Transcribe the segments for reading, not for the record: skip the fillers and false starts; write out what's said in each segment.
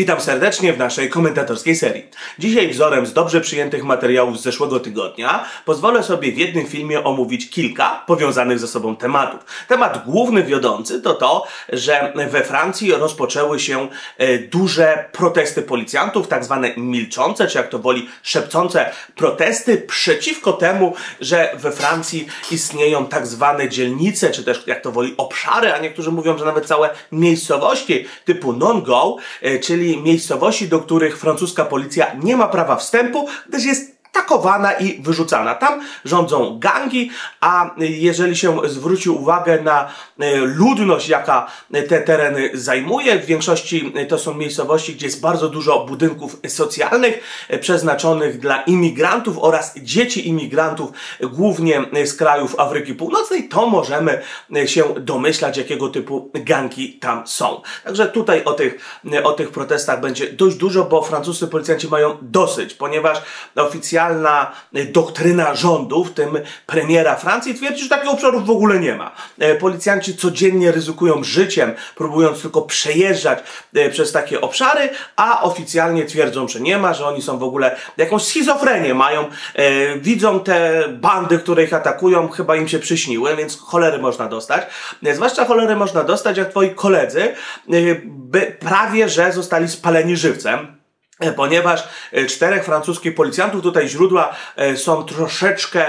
Witam serdecznie w naszej komentatorskiej serii. Dzisiaj wzorem z dobrze przyjętych materiałów z zeszłego tygodnia pozwolę sobie w jednym filmie omówić kilka powiązanych ze sobą tematów. Temat główny, wiodący to to, że we Francji rozpoczęły się duże protesty policjantów, tak zwane milczące, czy jak to woli szepcące protesty przeciwko temu, że we Francji istnieją tak zwane dzielnice, czy też jak to woli obszary, a niektórzy mówią, że nawet całe miejscowości typu non-go, czyli miejscowości, do których francuska policja nie ma prawa wstępu, gdyż jest takowana i wyrzucana. Tam rządzą gangi, a jeżeli się zwróci uwagę na ludność, jaka te tereny zajmuje, w większości to są miejscowości, gdzie jest bardzo dużo budynków socjalnych przeznaczonych dla imigrantów oraz dzieci imigrantów, głównie z krajów Afryki Północnej, to możemy się domyślać, jakiego typu gangi tam są. Także tutaj o tych protestach będzie dość dużo, bo francuscy policjanci mają dosyć, ponieważ oficjalna doktryna rządu, w tym premiera Francji, twierdzi, że takich obszarów w ogóle nie ma. Policjanci codziennie ryzykują życiem, próbując tylko przejeżdżać przez takie obszary, a oficjalnie twierdzą, że nie ma, że oni są w ogóle jakąś schizofrenię mają. Widzą te bandy, które ich atakują, chyba im się przyśniły, więc cholery można dostać. Zwłaszcza cholery można dostać, jak twoi koledzy prawie że zostali spaleni żywcem. Ponieważ czterech francuskich policjantów, tutaj źródła są troszeczkę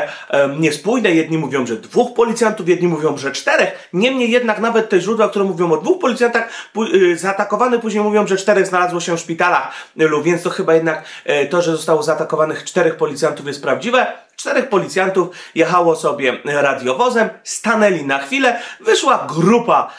niespójne, jedni mówią, że dwóch policjantów, jedni mówią, że czterech, niemniej jednak nawet te źródła, które mówią o dwóch policjantach zaatakowanych, później mówią, że czterech znalazło się w szpitalach, więc to chyba jednak to, że zostało zaatakowanych czterech policjantów, jest prawdziwe. Czterech policjantów jechało sobie radiowozem, stanęli na chwilę, wyszła grupa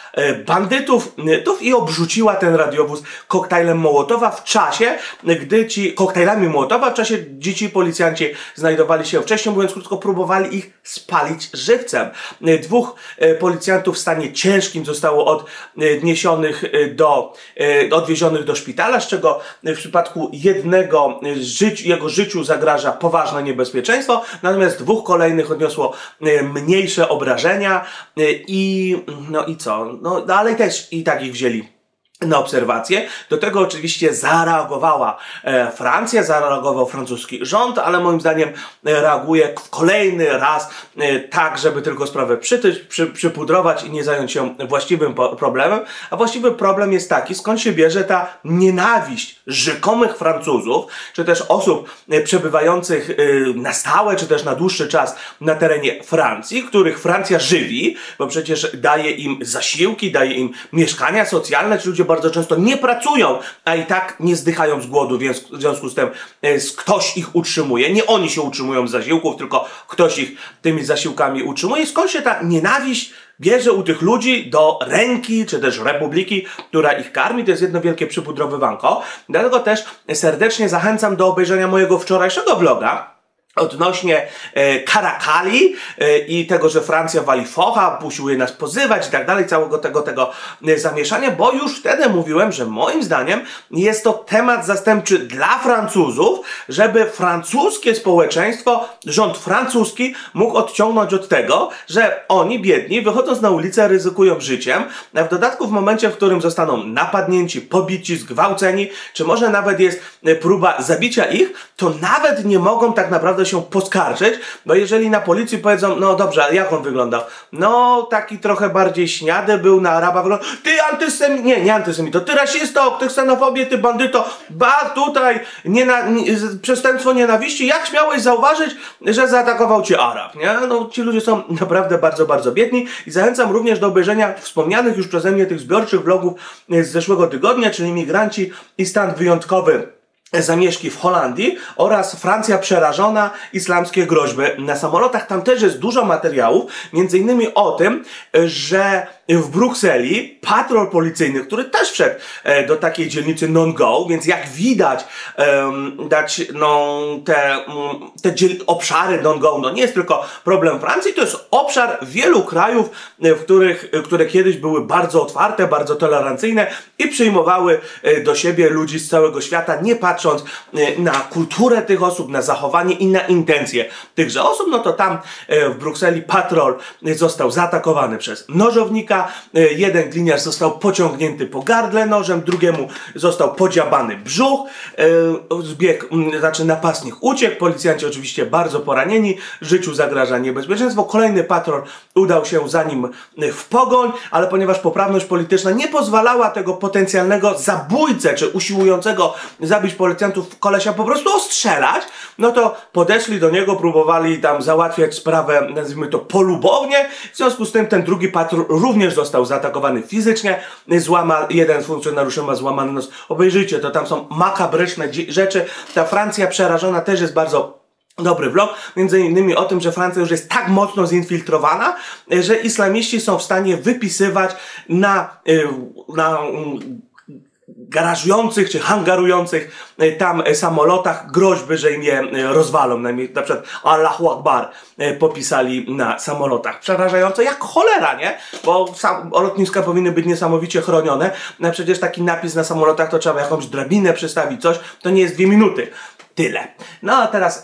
bandytów i obrzuciła ten radiowóz koktajlem Mołotowa w czasie, gdy ci koktajlami Mołotowa, w czasie gdy ci policjanci znajdowali się wcześniej, mówiąc krótko, próbowali ich spalić żywcem. Dwóch policjantów w stanie ciężkim zostało odwiezionych do szpitala, z czego w przypadku jednego jego życiu zagraża poważne niebezpieczeństwo. Natomiast dwóch kolejnych odniosło mniejsze obrażenia ale też i tak ich wzięli na obserwację. Do tego oczywiście zareagowała Francja, zareagował francuski rząd, ale moim zdaniem reaguje kolejny raz tak, żeby tylko sprawę przypudrować i nie zająć się właściwym problemem. A właściwy problem jest taki, skąd się bierze ta nienawiść rzekomych Francuzów, czy też osób przebywających na stałe, czy też na dłuższy czas na terenie Francji, których Francja żywi, bo przecież daje im zasiłki, daje im mieszkania socjalne, czy ludzie bardzo często nie pracują, a i tak nie zdychają z głodu, więc w związku z tym ktoś ich utrzymuje. Nie oni się utrzymują z zasiłków, tylko ktoś ich tymi zasiłkami utrzymuje. Skąd się ta nienawiść bierze u tych ludzi do ręki, czy też republiki, która ich karmi? To jest jedno wielkie przypudrowywanko. Dlatego też serdecznie zachęcam do obejrzenia mojego wczorajszego vloga odnośnie karakali i tego, że Francja wali focha, usiłuje nas pozywać i tak dalej, całego tego zamieszania, bo już wtedy mówiłem, że moim zdaniem jest to temat zastępczy dla Francuzów, żeby francuskie społeczeństwo, rząd francuski mógł odciągnąć od tego, że oni biedni, wychodząc na ulicę, ryzykują życiem, a w dodatku w momencie, w którym zostaną napadnięci, pobici, zgwałceni, czy może nawet jest próba zabicia ich, to nawet nie mogą tak naprawdę się poskarżyć, bo jeżeli na policji powiedzą, no dobrze, ale jak on wyglądał? No, taki trochę bardziej śniady był, na Araba wyglądał. Ty antysemito, nie antysemito, ty rasisto, ty ksenofobie, ty bandyto, tutaj przestępstwo nienawiści, jak śmiałeś zauważyć, że zaatakował cię Arab, nie? No, ci ludzie są naprawdę bardzo, bardzo biedni i zachęcam również do obejrzenia wspomnianych już przeze mnie tych zbiorczych vlogów z zeszłego tygodnia, czyli migranci i stan wyjątkowy zamieszki w Holandii oraz Francja przerażona, islamskie groźby na samolotach. Tam też jest dużo materiałów, między innymi o tym, że w Brukseli patrol policyjny, który też wszedł do takiej dzielnicy non-go, więc jak widać obszary non-go, no nie jest tylko problem Francji, to jest obszar wielu krajów, które kiedyś były bardzo otwarte, bardzo tolerancyjne i przyjmowały do siebie ludzi z całego świata, nie patrząc na kulturę tych osób, na zachowanie i na intencje tychże osób. No to tam w Brukseli patrol został zaatakowany przez nożownika, gliniarza. Jeden gliniarz został pociągnięty po gardle nożem, drugiemu został podziabany brzuch. Napastnik uciekł, policjanci oczywiście bardzo poranieni, życiu zagraża niebezpieczeństwo. Kolejny patrol udał się za nim w pogoń, ale ponieważ poprawność polityczna nie pozwalała tego potencjalnego zabójcę, czy usiłującego zabić policjantów kolesia po prostu ostrzelać, no to podeszli do niego, próbowali tam załatwiać sprawę, nazwijmy to polubownie. W związku z tym ten drugi patrol również został zaatakowany fizycznie. Jeden z funkcjonariuszy ma złamany nos. Obejrzyjcie, to tam są makabryczne rzeczy. Ta Francja przerażona też jest bardzo dobry vlog, między innymi o tym, że Francja już jest tak mocno zinfiltrowana, że islamiści są w stanie wypisywać na garażujących czy hangarujących tam samolotach groźby, że im je rozwalą. Na przykład Allahu Akbar popisali na samolotach. Przerażająco jak cholera, nie? Bo lotniska powinny być niesamowicie chronione. No przecież taki napis na samolotach to trzeba jakąś drabinę przystawić, coś. To nie jest 2 minuty. Tyle. No a teraz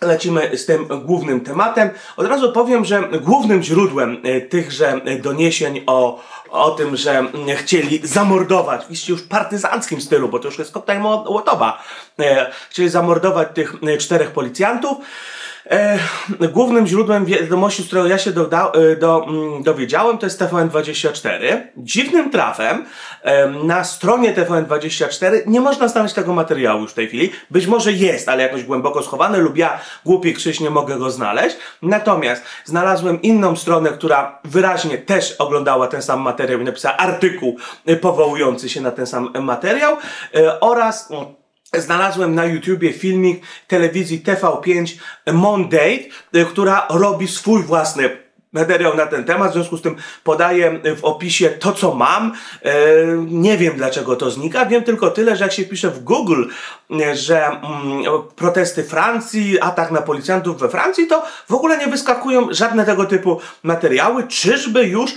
lecimy z tym głównym tematem. Od razu powiem, że głównym źródłem tychże doniesień o tym, że chcieli zamordować, w iście już partyzanckim stylu, bo to już jest koktajl Mołotowa, chcieli zamordować tych 4 policjantów. Głównym źródłem wiadomości, z którego ja się dowiedziałem, to jest TVN24. Dziwnym trafem na stronie TVN24 nie można znaleźć tego materiału już w tej chwili. Być może jest, ale jakoś głęboko schowany lub ja, głupi Krzyś, nie mogę go znaleźć. Natomiast znalazłem inną stronę, która wyraźnie też oglądała ten sam materiał i napisała artykuł powołujący się na ten sam materiał oraz... Znalazłem na YouTubie filmik telewizji TV5 Monday, która robi swój własny materiał na ten temat, w związku z tym podaję w opisie to, co mam. Nie wiem, dlaczego to znika. Wiem tylko tyle, że jak się wpisze w Google, że protesty Francji, atak na policjantów we Francji, to w ogóle nie wyskakują żadne tego typu materiały. Czyżby już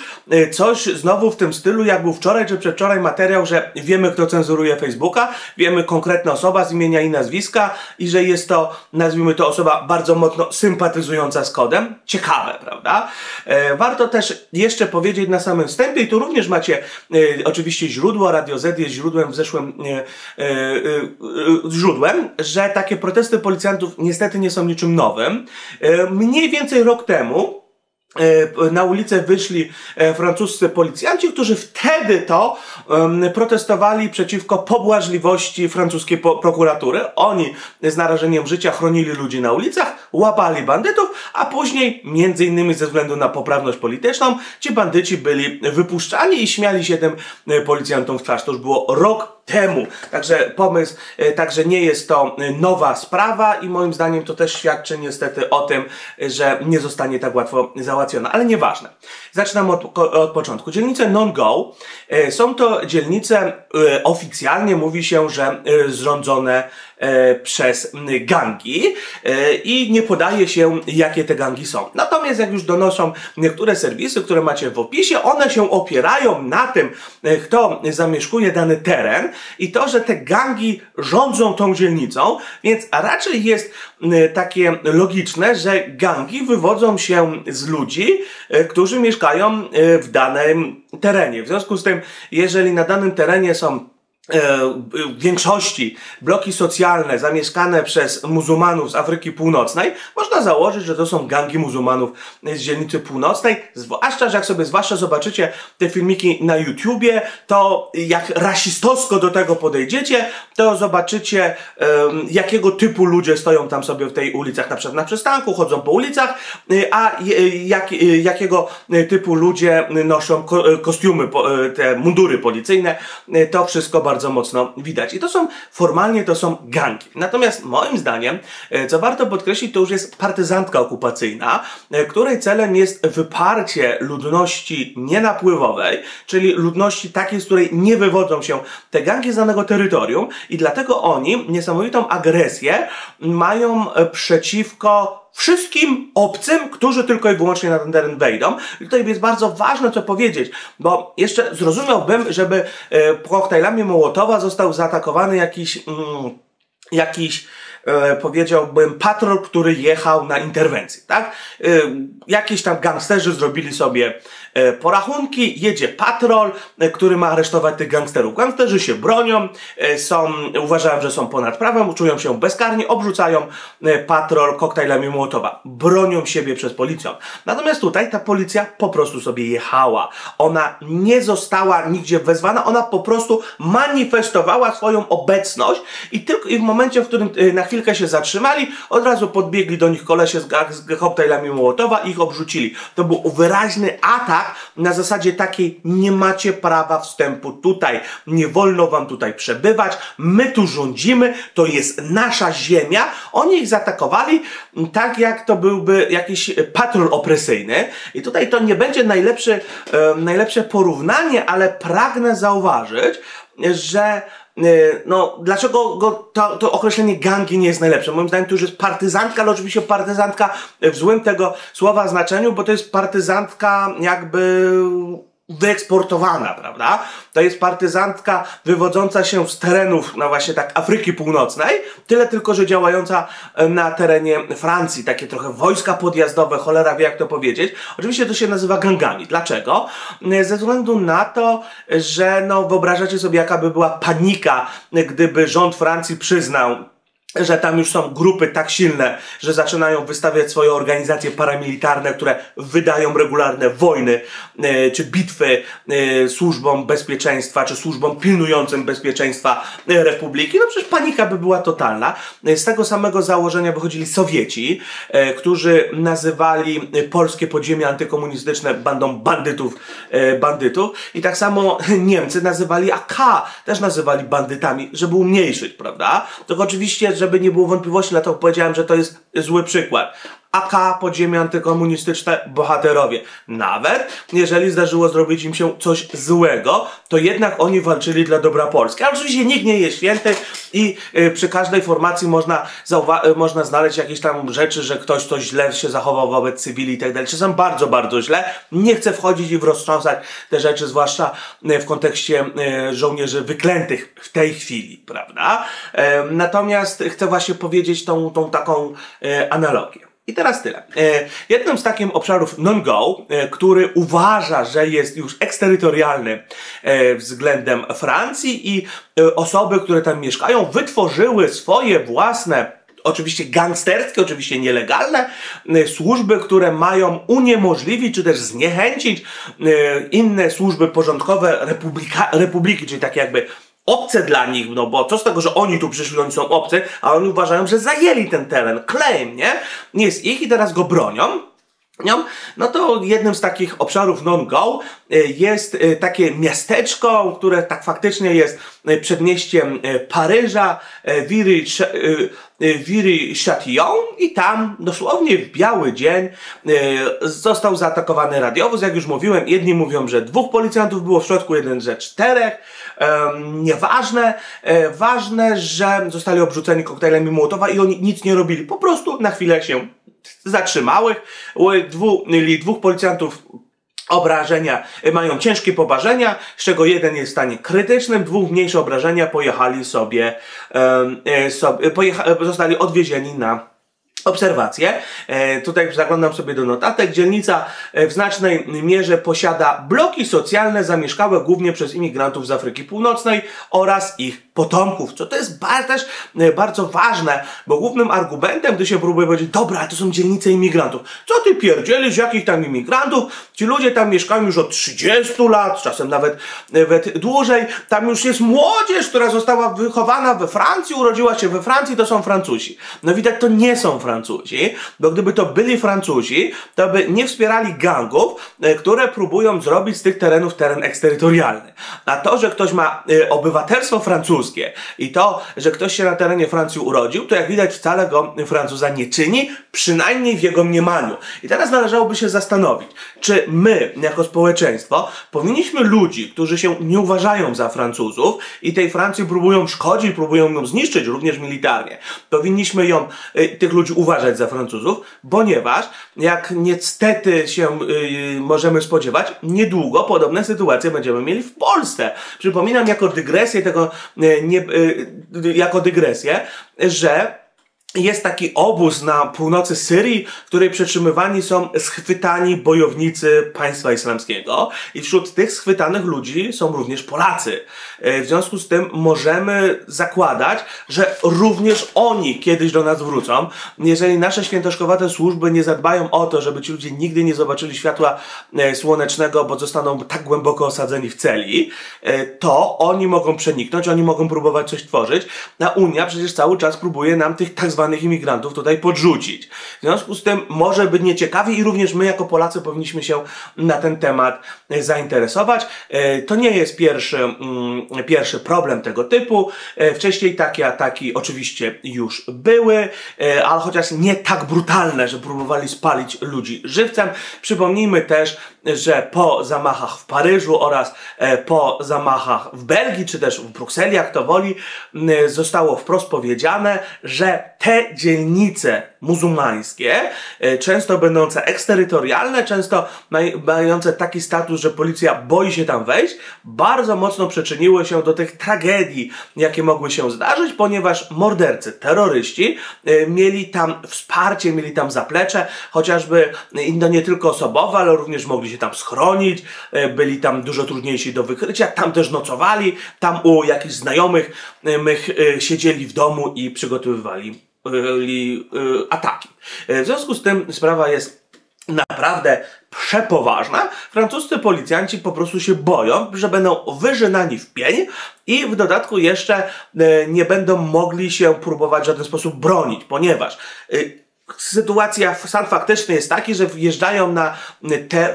coś znowu w tym stylu, jak był wczoraj czy przedwczoraj materiał, że wiemy, kto cenzuruje Facebooka, wiemy konkretna osoba z imienia i nazwiska i że jest to, nazwijmy to, osoba bardzo mocno sympatyzująca z kodem. Ciekawe, prawda? Warto też jeszcze powiedzieć na samym wstępie, i tu również macie oczywiście źródło, Radio Z jest źródłem w zeszłym źródłem, że takie protesty policjantów niestety nie są niczym nowym. Mniej więcej rok temu na ulicę wyszli francuscy policjanci, którzy wtedy to protestowali przeciwko pobłażliwości francuskiej prokuratury. Oni z narażeniem życia chronili ludzi na ulicach, łapali bandytów, a później, między innymi ze względu na poprawność polityczną, ci bandyci byli wypuszczani i śmiali się tym policjantom w twarz. To już było rok temu. Także pomysł, także nie jest to nowa sprawa i moim zdaniem to też świadczy niestety o tym, że nie zostanie tak łatwo załatwiona, ale nieważne. Zaczynam od początku. Dzielnice non-go są to dzielnice, oficjalnie mówi się, że zrządzone przez gangi i nie podaje się, jakie te gangi są. Natomiast jak już donoszą niektóre serwisy, które macie w opisie, one się opierają na tym, kto zamieszkuje dany teren i to, że te gangi rządzą tą dzielnicą, więc raczej jest takie logiczne, że gangi wywodzą się z ludzi, którzy mieszkają w danym terenie. W związku z tym, jeżeli na danym terenie są w większości bloki socjalne zamieszkane przez muzułmanów z Afryki Północnej, można założyć, że to są gangi muzułmanów z dzielnicy północnej, zwłaszcza, że jak sobie zobaczycie te filmiki na YouTubie, to jak rasistowsko do tego podejdziecie, to zobaczycie, jakiego typu ludzie stoją tam sobie w tej ulicach, na przykład na przystanku, chodzą po ulicach, a jakiego typu ludzie noszą kostiumy, te mundury policyjne, to wszystko bardzo mocno widać. I to są, formalnie to są gangi. Natomiast moim zdaniem, co warto podkreślić, to już jest partyzantka okupacyjna, której celem jest wyparcie ludności nienapływowej, czyli ludności takiej, z której nie wywodzą się te gangi z danego terytorium i dlatego oni niesamowitą agresję mają przeciwko wszystkim obcym, którzy tylko i wyłącznie na ten teren wejdą. I tutaj jest bardzo ważne co powiedzieć, bo jeszcze zrozumiałbym, żeby koktajlami Mołotowa został zaatakowany jakiś powiedziałbym patrol, który jechał na interwencję, tak? Jakieś tam gangsterzy zrobili sobie porachunki, jedzie patrol, który ma aresztować tych gangsterów. Gangsterzy się bronią, uważają, że są ponad prawem, czują się bezkarni, obrzucają patrol koktajlami Mołotowa. Bronią siebie przez policję. Natomiast tutaj ta policja po prostu sobie jechała. Ona nie została nigdzie wezwana, ona po prostu manifestowała swoją obecność i tylko w momencie, w którym na chwilkę się zatrzymali, od razu podbiegli do nich kolesie z koktajlami Mołotowa i ich obrzucili. To był wyraźny atak na zasadzie takiej: nie macie prawa wstępu tutaj, nie wolno wam tutaj przebywać, my tu rządzimy, to jest nasza ziemia. Oni ich zaatakowali tak, jak to byłby jakiś patrol opresyjny. I tutaj to nie będzie najlepsze porównanie, ale pragnę zauważyć, że no, dlaczego to określenie gangi nie jest najlepsze? Moim zdaniem to już jest partyzantka, ale oczywiście partyzantka w złym tego słowa znaczeniu, bo to jest partyzantka jakby wyeksportowana, prawda? To jest partyzantka wywodząca się z terenów, no właśnie tak, Afryki Północnej, tyle tylko, że działająca na terenie Francji, takie trochę wojska podjazdowe, cholera wie jak to powiedzieć. Oczywiście to się nazywa gangami. Dlaczego? Ze względu na to, że no wyobrażacie sobie, jaka by była panika, gdyby rząd Francji przyznał, że tam już są grupy tak silne, że zaczynają wystawiać swoje organizacje paramilitarne, które wydają regularne wojny czy bitwy służbom bezpieczeństwa, czy służbom pilnującym bezpieczeństwa republiki. No przecież panika by była totalna. Z tego samego założenia wychodzili Sowieci, którzy nazywali polskie podziemia antykomunistyczne bandą bandytów. I tak samo Niemcy nazywali AK, też nazywali bandytami, żeby umniejszyć, prawda? Tylko oczywiście, żeby nie było wątpliwości, dlatego powiedziałem, że to jest zły przykład. AK, podziemia antykomunistyczne, bohaterowie. Nawet jeżeli zdarzyło zrobić im się coś złego, to jednak oni walczyli dla dobra Polski. Ale oczywiście nikt nie jest święty i przy każdej formacji można znaleźć jakieś tam rzeczy, że ktoś coś źle się zachował wobec cywili i tak dalej. Czasem bardzo, bardzo źle. Nie chcę wchodzić i roztrząsać te rzeczy, zwłaszcza w kontekście żołnierzy wyklętych w tej chwili, prawda? Natomiast chcę właśnie powiedzieć tą taką analogię. I teraz tyle. Jednym z takich obszarów non-go, który uważa, że jest już eksterytorialny względem Francji, i osoby, które tam mieszkają, wytworzyły swoje własne, oczywiście gangsterskie, oczywiście nielegalne służby, które mają uniemożliwić czy też zniechęcić inne służby porządkowe republiki, czyli tak jakby obce dla nich, no bo co z tego, że oni tu przyszli, oni są obcy, a oni uważają, że zajęli ten teren, claim, nie? Nie jest ich i teraz go bronią. No to jednym z takich obszarów non-go jest takie miasteczko, które tak faktycznie jest przedmieściem Paryża, Viry-Châtillon, i tam dosłownie w biały dzień został zaatakowany radiowóz. Jak już mówiłem, jedni mówią, że 2 policjantów było w środku, jeden, że 4. Nieważne. Ważne, że zostali obrzuceni koktajlami Mołotowa i oni nic nie robili. Po prostu na chwilę się zatrzymałych, dwóch policjantów obrażenia, mają ciężkie poważenia, z czego jeden jest w stanie krytycznym, 2 mniejsze obrażenia, zostali odwiezieni na obserwacje. Tutaj zaglądam sobie do notatek. Dzielnica w znacznej mierze posiada bloki socjalne zamieszkałe głównie przez imigrantów z Afryki Północnej oraz ich potomków, co to jest też bardzo ważne, bo głównym argumentem, gdy się próbuje powiedzieć, dobra, to są dzielnice imigrantów. Co ty pierdzielisz, jakich tam imigrantów? Ci ludzie tam mieszkają już od 30 lat, czasem nawet dłużej. Tam już jest młodzież, która została wychowana we Francji, urodziła się we Francji, to są Francuzi. No widać, to nie są Francuzi, bo gdyby to byli Francuzi, to by nie wspierali gangów, które próbują zrobić z tych terenów teren eksterytorialny. A to, że ktoś ma obywatelstwo francuskie i to, że ktoś się na terenie Francji urodził, to jak widać wcale go Francuza nie czyni, przynajmniej w jego mniemaniu. I teraz należałoby się zastanowić, czy my, jako społeczeństwo, powinniśmy ludzi, którzy się nie uważają za Francuzów i tej Francji próbują szkodzić, próbują ją zniszczyć, również militarnie, powinniśmy tych ludzi uważać za Francuzów, ponieważ jak niestety się możemy spodziewać, niedługo podobne sytuacje będziemy mieli w Polsce. Przypominam jako dygresję, że jest taki obóz na północy Syrii, w której przetrzymywani są schwytani bojownicy państwa islamskiego i wśród tych schwytanych ludzi są również Polacy. W związku z tym możemy zakładać, że również oni kiedyś do nas wrócą. Jeżeli nasze świętoszkowate służby nie zadbają o to, żeby ci ludzie nigdy nie zobaczyli światła słonecznego, bo zostaną tak głęboko osadzeni w celi, to oni mogą przeniknąć, oni mogą próbować coś tworzyć, a Unia przecież cały czas próbuje nam tych tak zwanych imigrantów tutaj podrzucić. W związku z tym może być nieciekawie i również my jako Polacy powinniśmy się na ten temat zainteresować. To nie jest pierwszy problem tego typu. Wcześniej takie ataki oczywiście już były, ale chociaż nie tak brutalne, że próbowali spalić ludzi żywcem. Przypomnijmy też, że po zamachach w Paryżu oraz po zamachach w Belgii, czy też w Brukseli, jak to woli, zostało wprost powiedziane, że te dzielnice muzułmańskie, często będące eksterytorialne, często mające taki status, że policja boi się tam wejść, bardzo mocno przyczyniły się do tych tragedii, jakie mogły się zdarzyć, ponieważ mordercy, terroryści mieli tam wsparcie, mieli tam zaplecze, chociażby nie tylko osobowe, ale również mogli się tam schronić, byli tam dużo trudniejsi do wykrycia, tam też nocowali, tam u jakichś znajomych siedzieli w domu i przygotowywali ataki. W związku z tym sprawa jest naprawdę przepoważna. Francuscy policjanci po prostu się boją, że będą wyrzynani w pień i w dodatku jeszcze nie będą mogli się próbować w żaden sposób bronić, ponieważ sytuacja, stan faktyczny jest taki, że wjeżdżają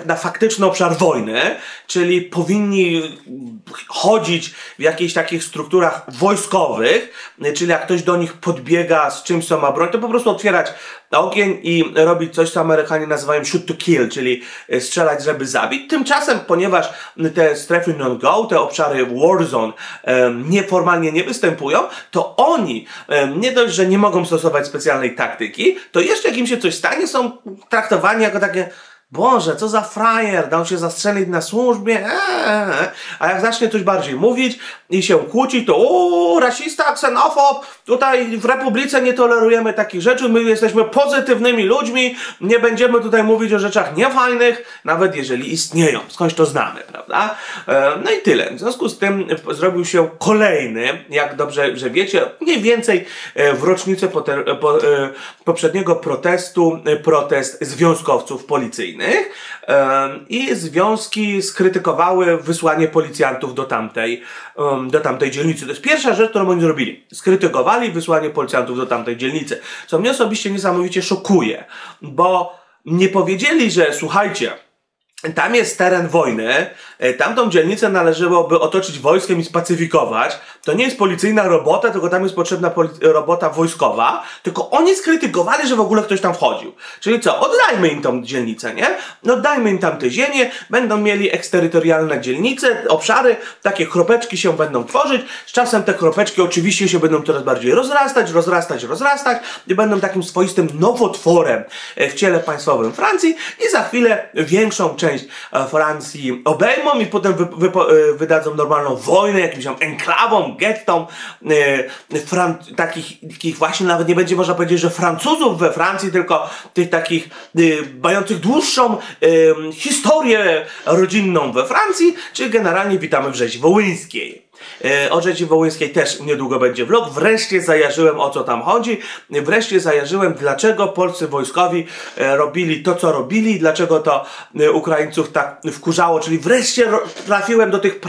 na faktyczny obszar wojny, czyli powinni chodzić w jakichś takich strukturach wojskowych, czyli jak ktoś do nich podbiega z czymś, co ma broń, to po prostu otwierać ogień i robić coś, co Amerykanie nazywają shoot to kill, czyli strzelać, żeby zabić. Tymczasem, ponieważ te strefy non-go, te obszary war zone nieformalnie nie występują, to oni nie dość, że nie mogą stosować specjalnej taktyki, to jeszcze jak im się coś stanie, są traktowani jako takie: Boże, co za frajer, dał się zastrzelić na służbie, a jak zacznie coś bardziej mówić i się kłócić, to rasista, ksenofob, tutaj w Republice nie tolerujemy takich rzeczy, my jesteśmy pozytywnymi ludźmi, nie będziemy tutaj mówić o rzeczach niefajnych, nawet jeżeli istnieją, skądś to znamy, prawda? No i tyle. W związku z tym zrobił się kolejny, jak dobrze że wiecie, mniej więcej w rocznicę poprzedniego protestu, protest związkowców policyjnych. I związki skrytykowały wysłanie policjantów do tamtej dzielnicy. To jest pierwsza rzecz, którą oni zrobili. Skrytykowali wysłanie policjantów do tamtej dzielnicy, co mnie osobiście niesamowicie szokuje, bo nie powiedzieli, że słuchajcie, tam jest teren wojny, tamtą dzielnicę należałoby otoczyć wojskiem i spacyfikować. To nie jest policyjna robota, tylko tam jest potrzebna robota wojskowa. Tylko oni skrytykowali, że w ogóle ktoś tam wchodził. Czyli co? Oddajmy im tą dzielnicę, nie? No dajmy im tamte ziemię, będą mieli eksterytorialne dzielnice, obszary, takie kropeczki się będą tworzyć. Z czasem te kropeczki oczywiście się będą coraz bardziej rozrastać i będą takim swoistym nowotworem w ciele państwowym Francji i za chwilę większą część Francji obejmą i potem wydadzą normalną wojnę, jakimś tam enklawą, gettom, takich właśnie nawet nie będzie można powiedzieć, że Francuzów we Francji, tylko tych takich mających dłuższą historię rodzinną we Francji, czyli generalnie witamy w Rzezi Wołyńskiej. O Rzezi Wołyńskiej też niedługo będzie vlog. Wreszcie zajarzyłem, o co tam chodzi. Wreszcie zajarzyłem, dlaczego polscy wojskowi robili to, co robili, dlaczego to Ukraińców tak wkurzało, czyli wreszcie trafiłem do tych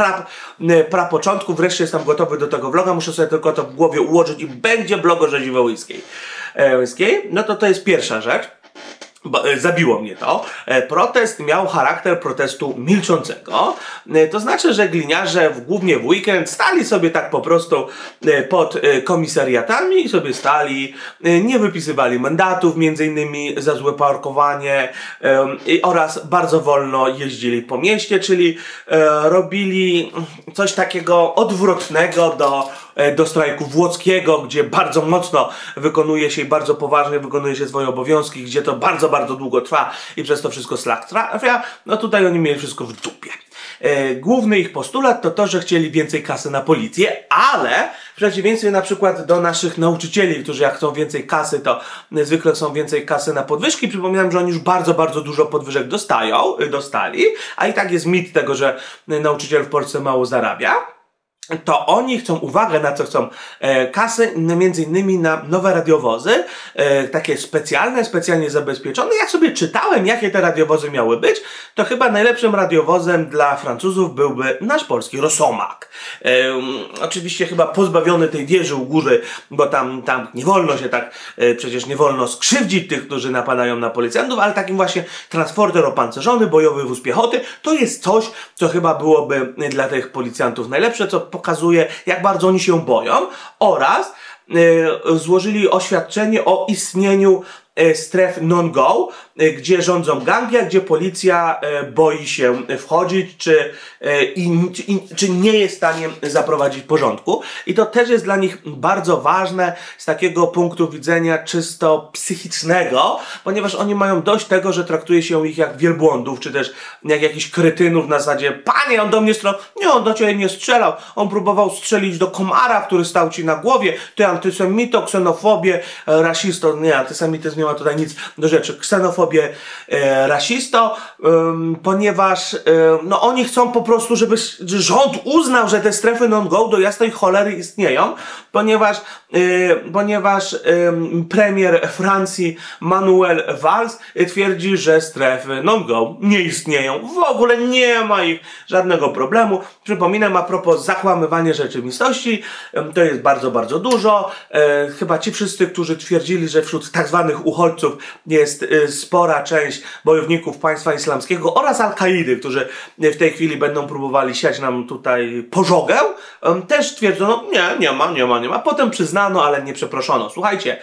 prapoczątków, wreszcie jestem gotowy do tego vloga, muszę sobie tylko to w głowie ułożyć i będzie vlog o Rzezi Wołyńskiej. No to jest pierwsza rzecz. Zabiło mnie to. Protest miał charakter protestu milczącego. To znaczy, że gliniarze głównie w weekend stali sobie tak po prostu pod komisariatami i sobie stali, nie wypisywali mandatów, między innymi za złe parkowanie oraz bardzo wolno jeździli po mieście, czyli robili coś takiego odwrotnego do strajku włoskiego, gdzie bardzo mocno wykonuje się i bardzo poważnie wykonuje się swoje obowiązki, gdzie to bardzo długo trwa i przez to wszystko szlak trafia. No tutaj oni mieli wszystko w dupie. Główny ich postulat to to, że chcieli więcej kasy na policję, ale W przeciwieństwie na przykład do naszych nauczycieli, którzy jak chcą więcej kasy, to zwykle chcą więcej kasy na podwyżki. Przypominam, że oni już bardzo, bardzo dużo podwyżek dostali, a i tak jest mit tego, że nauczyciel w Polsce mało zarabia. To oni chcą, uwagę na co chcą, kasy, między innymi na nowe radiowozy, takie specjalne, specjalnie zabezpieczone. Jak sobie czytałem, jakie te radiowozy miały być, to chyba najlepszym radiowozem dla Francuzów byłby nasz polski Rosomak. Oczywiście chyba pozbawiony tej wieży u góry, bo tam nie wolno się tak, przecież nie wolno skrzywdzić tych, którzy napadają na policjantów, ale takim właśnie transporter opancerzony, bojowy wóz piechoty, to jest coś, co chyba byłoby dla tych policjantów najlepsze, co pokazuje, jak bardzo oni się boją, oraz złożyli oświadczenie o istnieniu stref non-go, gdzie rządzą gangi, gdzie policja boi się wchodzić, czy nie jest w stanie zaprowadzić porządku. I to też jest dla nich bardzo ważne z takiego punktu widzenia czysto psychicznego, ponieważ oni mają dość tego, że traktuje się ich jak wielbłądów, czy też jak jakichś kretynów na zasadzie: panie, on do mnie strzelał, nie, on do ciebie nie strzelał, on próbował strzelić do komara, który stał ci na głowie, ty antysemito, ksenofobie, rasisto, nie, antysemityzm nie ma tutaj nic do rzeczy, ksenofobię, rasisto, ponieważ no oni chcą po prostu, żeby rząd uznał, że te strefy non-go do jasnej cholery istnieją, ponieważ premier Francji Manuel Valls twierdzi, że strefy non-go nie istnieją, w ogóle nie ma ich, żadnego problemu. Przypominam, a propos zakłamywania rzeczywistości, to jest bardzo, bardzo dużo. Chyba ci wszyscy, którzy twierdzili, że wśród tak zwanych uchodźców jest spora część bojowników państwa islamskiego oraz Al-Kaidy, którzy w tej chwili będą próbowali siać nam tutaj pożogę, też twierdzono: nie, nie ma. Potem przyznano, ale nie przeproszono. Słuchajcie,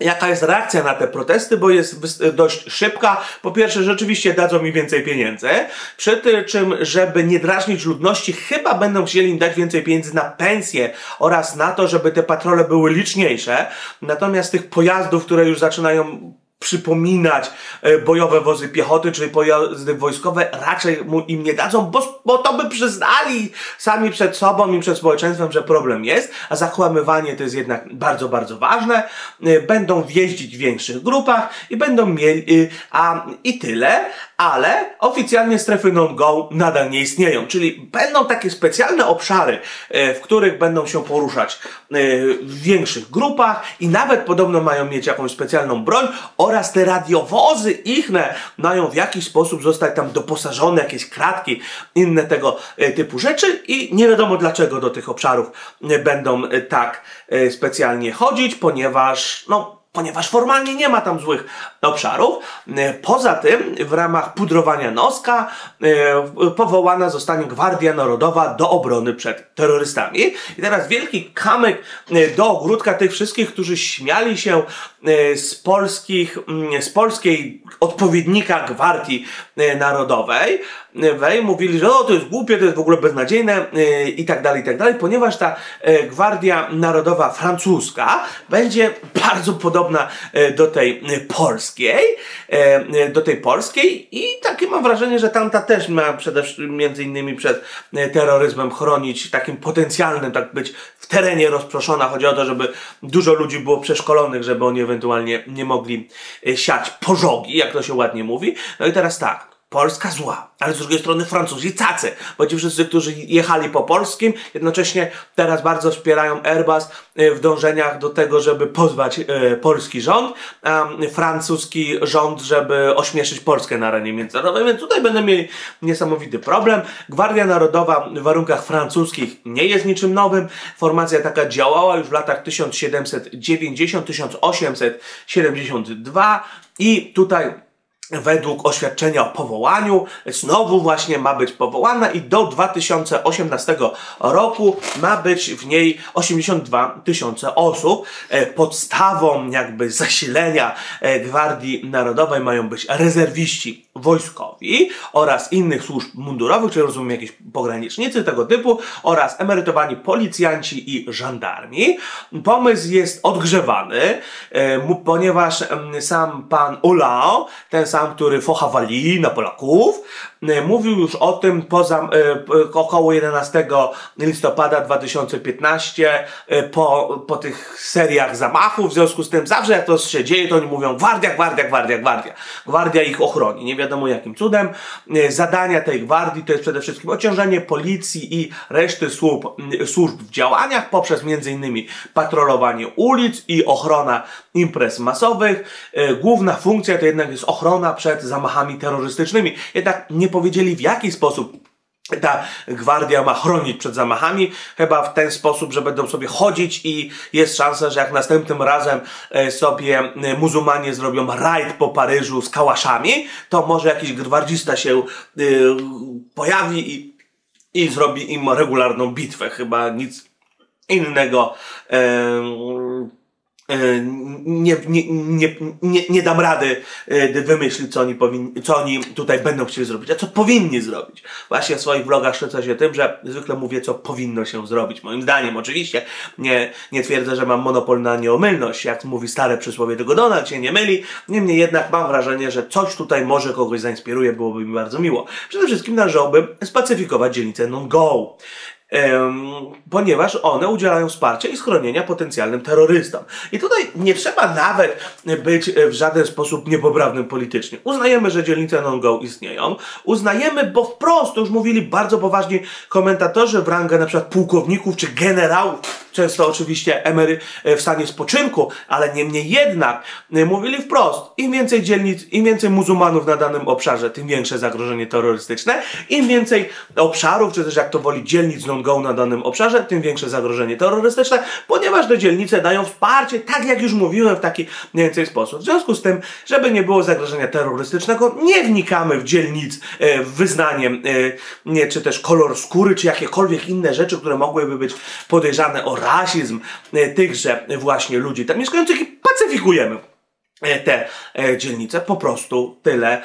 jaka jest reakcja na te protesty, bo jest dość szybka. Po pierwsze, rzeczywiście dadzą mi więcej pieniędzy, przy czym, żeby nie drażnić ludności, chyba będą chcieli im dać więcej pieniędzy na pensje oraz na to, żeby te patrole były liczniejsze. Natomiast tych pojazdów, które już zaczynają przypominać bojowe wozy piechoty czy pojazdy wojskowe, raczej im nie dadzą, bo to by przyznali sami przed sobą i przed społeczeństwem, że problem jest, a zakłamywanie to jest jednak bardzo, bardzo ważne. Będą jeździć w większych grupach i będą mieli, i tyle, ale oficjalnie strefy non-go nadal nie istnieją, czyli będą takie specjalne obszary, w których będą się poruszać w większych grupach i nawet podobno mają mieć jakąś specjalną broń, oraz te radiowozy ichne mają w jakiś sposób zostać tam doposażone, jakieś kratki, inne tego typu rzeczy, i nie wiadomo dlaczego do tych obszarów będą tak specjalnie chodzić, ponieważ formalnie nie ma tam złych obszarów. Poza tym w ramach pudrowania noska powołana zostanie Gwardia Narodowa do obrony przed terrorystami. I teraz wielki kamyk do ogródka tych wszystkich, którzy śmiali się z polskiej odpowiednika Gwardii Narodowej. Mówili, że to jest głupie, to jest w ogóle beznadziejne i tak dalej, ponieważ ta Gwardia Narodowa francuska będzie bardzo podobna do tej polskiej, i takie mam wrażenie, że tamta też ma przede wszystkim między innymi przed terroryzmem chronić, takim potencjalnym, tak być w terenie rozproszona. Chodzi o to, żeby dużo ludzi było przeszkolonych, żeby oni ewentualnie nie mogli siać pożogi, jak to się ładnie mówi. No i teraz tak, Polska zła, ale z drugiej strony Francuzi cacy, bo ci wszyscy, którzy jechali po polskim, jednocześnie teraz bardzo wspierają Airbus w dążeniach do tego, żeby pozwać polski rząd, a francuski rząd, żeby ośmieszyć Polskę na arenie międzynarodowej, więc tutaj będą mieli niesamowity problem. Gwardia Narodowa w warunkach francuskich nie jest niczym nowym. Formacja taka działała już w latach 1790-1872 i tutaj według oświadczenia o powołaniu znowu właśnie ma być powołana i do 2018 roku ma być w niej 82 000 osób. Podstawą jakby zasilenia Gwardii Narodowej mają być rezerwiści wojskowi oraz innych służb mundurowych, czy rozumiem jakieś pogranicznicy tego typu, oraz emerytowani policjanci i żandarmi. Pomysł jest odgrzewany, ponieważ sam pan Hollande, ten sam, który fochawali na Polaków, mówił już o tym około 11 listopada 2015 po tych seriach zamachów. W związku z tym zawsze jak to się dzieje, to oni mówią gwardia, gwardia, gwardia, gwardia. Gwardia ich ochroni. Nie wiadomo jakim cudem. Zadania tej gwardii to jest przede wszystkim ociążenie policji i reszty służb w działaniach poprzez m.in. patrolowanie ulic i ochrona imprez masowych. Główna funkcja to jednak jest ochrona przed zamachami terrorystycznymi. Jednak nie powiedzieli w jaki sposób ta gwardia ma chronić przed zamachami, chyba w ten sposób, że będą sobie chodzić i jest szansa, że jak następnym razem sobie muzułmanie zrobią rajd po Paryżu z kałaszami, to może jakiś gwardzista się pojawi i zrobi im regularną bitwę. Chyba nic innego nie dam rady wymyślić, co oni tutaj będą chcieli zrobić, a co powinni zrobić. Właśnie w swoich vlogach szczycę się tym, że zwykle mówię, co powinno się zrobić. Moim zdaniem, oczywiście, nie twierdzę, że mam monopol na nieomylność, jak mówi stare przysłowie, tylko Donald się nie myli. Niemniej jednak mam wrażenie, że coś tutaj może kogoś zainspiruje, byłoby mi bardzo miło. Przede wszystkim należałoby spacyfikować dzielnicę Non-Go, ponieważ one udzielają wsparcia i schronienia potencjalnym terrorystom. I tutaj nie trzeba nawet być w żaden sposób niepoprawnym politycznie. Uznajemy, że dzielnice Non-Go istnieją. Uznajemy, bo wprost już mówili bardzo poważni komentatorzy w rangę na przykład pułkowników czy generałów, często oczywiście w stanie spoczynku, ale niemniej jednak mówili wprost, im więcej dzielnic, im więcej muzułmanów na danym obszarze, tym większe zagrożenie terrorystyczne, im więcej obszarów, czy też jak to woli dzielnic Non-Go na danym obszarze, tym większe zagrożenie terrorystyczne, ponieważ te dzielnice dają wsparcie, tak jak już mówiłem, w taki mniej więcej sposób. W związku z tym, żeby nie było zagrożenia terrorystycznego, nie wnikamy w dzielnic wyznaniem, czy też kolor skóry, czy jakiekolwiek inne rzeczy, które mogłyby być podejrzane o rasizm tychże właśnie ludzi tam mieszkających i pacyfikujemy te dzielnice. Po prostu tyle.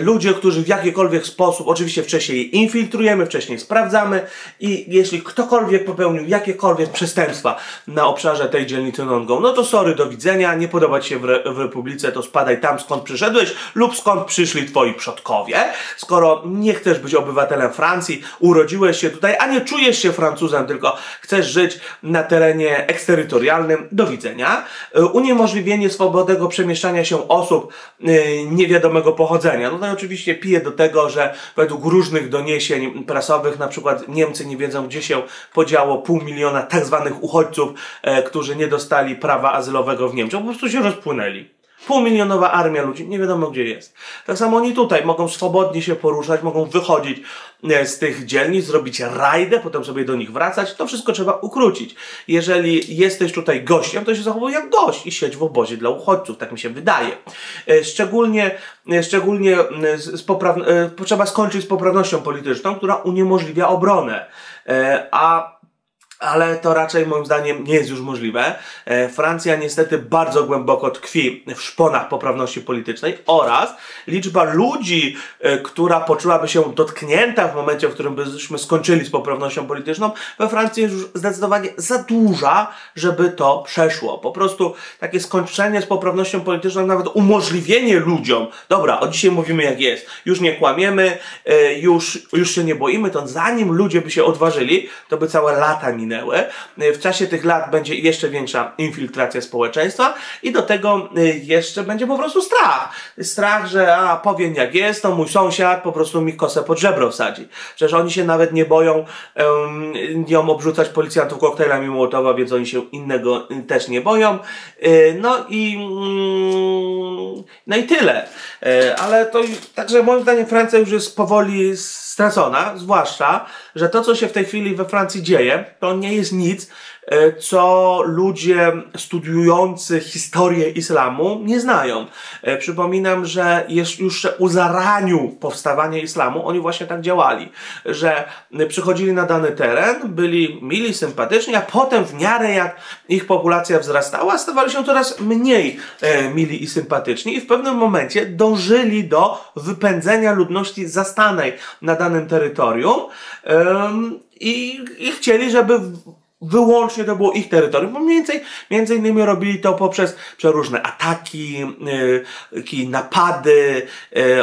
Ludzie, którzy w jakikolwiek sposób, oczywiście wcześniej je infiltrujemy, wcześniej sprawdzamy i jeśli ktokolwiek popełnił jakiekolwiek przestępstwa na obszarze tej dzielnicy Non-Go, no to sorry, do widzenia, nie podoba ci się w Republice, to spadaj tam, skąd przyszedłeś lub skąd przyszli twoi przodkowie. Skoro nie chcesz być obywatelem Francji, urodziłeś się tutaj, a nie czujesz się Francuzem, tylko chcesz żyć na terenie eksterytorialnym, do widzenia. Uniemożliwienie swobodnego przemieszczania się osób niewiadomego pochodzenia. No to oczywiście pije do tego, że według różnych doniesień prasowych, na przykład Niemcy nie wiedzą, gdzie się podziało 500 000 tak zwanych uchodźców, którzy nie dostali prawa azylowego w Niemczech. Po prostu się rozpłynęli. 500-milionowa armia ludzi, nie wiadomo gdzie jest. Tak samo oni tutaj mogą swobodnie się poruszać, mogą wychodzić z tych dzielnic, zrobić rajdę, potem sobie do nich wracać. To wszystko trzeba ukrócić. Jeżeli jesteś tutaj gościem, to się zachowuj jak gość i siedź w obozie dla uchodźców, tak mi się wydaje. Szczególnie trzeba skończyć z poprawnością polityczną, która uniemożliwia obronę. Ale to raczej moim zdaniem nie jest już możliwe. Francja niestety bardzo głęboko tkwi w szponach poprawności politycznej oraz liczba ludzi, która poczułaby się dotknięta w momencie, w którym byśmy skończyli z poprawnością polityczną, we Francji jest już zdecydowanie za duża, żeby to przeszło. Po prostu takie skończenie z poprawnością polityczną, nawet umożliwienie ludziom, dobra, od dzisiaj mówimy jak jest, już nie kłamiemy, już się nie boimy, to zanim ludzie by się odważyli, to by całe lata minęły. W czasie tych lat będzie jeszcze większa infiltracja społeczeństwa i do tego jeszcze będzie po prostu strach. Strach, że powiem jak jest, to mój sąsiad po prostu mi kosę pod żebro wsadzi. Przecież oni się nawet nie boją obrzucać policjantów koktajlami Mołotowa, więc oni się innego też nie boją. No i tyle. Ale to także moim zdaniem Francja już jest powoli stracona, zwłaszcza, że to co się w tej chwili we Francji dzieje, to nie jest nic, co ludzie studiujący historię islamu nie znają. Przypominam, że już u zaraniu powstawania islamu oni właśnie tak działali, że przychodzili na dany teren, byli mili, sympatyczni, a potem w miarę jak ich populacja wzrastała, stawali się coraz mniej mili i sympatyczni i w pewnym momencie dążyli do wypędzenia ludności zastanej na danym terytorium i chcieli, żeby wyłącznie to było ich terytorium, bo między innymi robili to poprzez przeróżne ataki, napady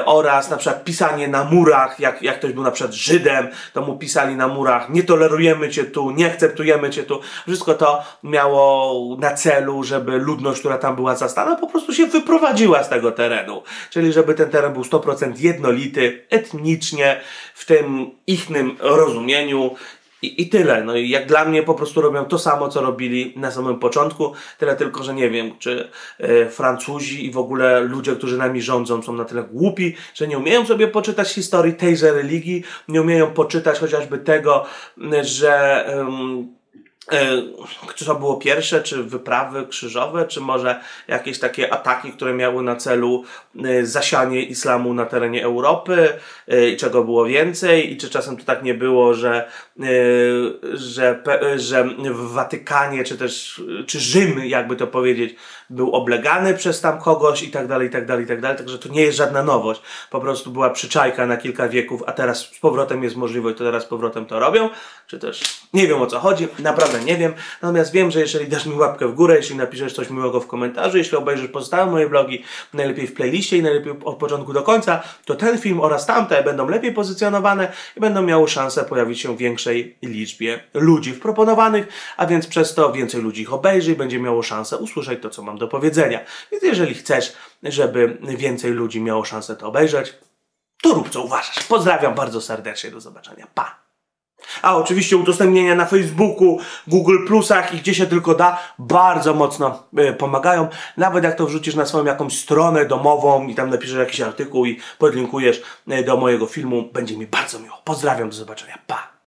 oraz na przykład pisanie na murach, jak ktoś był na przykład Żydem, to mu pisali na murach: nie tolerujemy cię tu, nie akceptujemy cię tu. Wszystko to miało na celu, żeby ludność, która tam była zastana, po prostu się wyprowadziła z tego terenu. Czyli żeby ten teren był 100% jednolity, etnicznie, w tym ichnym rozumieniu. I tyle. No i jak dla mnie po prostu robią to samo, co robili na samym początku. Tyle tylko, że nie wiem, czy Francuzi i w ogóle ludzie, którzy nami rządzą, są na tyle głupi, że nie umieją sobie poczytać historii tejże religii, nie umieją poczytać chociażby tego, że czy to było pierwsze, czy wyprawy krzyżowe, czy może jakieś takie ataki, które miały na celu zasianie islamu na terenie Europy i czego było więcej, i czy czasem to tak nie było, że Watykanie, czy Rzym, jakby to powiedzieć, był oblegany przez tam kogoś i tak dalej, i tak dalej, i tak dalej. Także to nie jest żadna nowość. Po prostu była przyczajka na kilka wieków, a teraz z powrotem jest możliwość, to teraz z powrotem to robią. Czy też nie wiem, o co chodzi. Naprawdę nie wiem. Natomiast wiem, że jeżeli dasz mi łapkę w górę, jeśli napiszesz coś miłego w komentarzu, jeśli obejrzysz pozostałe moje vlogi, najlepiej w playliście i najlepiej od początku do końca, to ten film oraz tamte będą lepiej pozycjonowane i będą miały szansę pojawić się w większej liczbie ludzi w proponowanych, a więc przez to więcej ludzi ich obejrzy i będzie miało szansę usłyszeć to, co mam do powiedzenia. Więc jeżeli chcesz, żeby więcej ludzi miało szansę to obejrzeć, to rób co uważasz. Pozdrawiam bardzo serdecznie, do zobaczenia, pa! A oczywiście udostępnienia na Facebooku, Google Plusach i gdzie się tylko da bardzo mocno pomagają. Nawet jak to wrzucisz na swoją jakąś stronę domową i tam napiszesz jakiś artykuł i podlinkujesz do mojego filmu, będzie mi bardzo miło. Pozdrawiam, do zobaczenia, pa!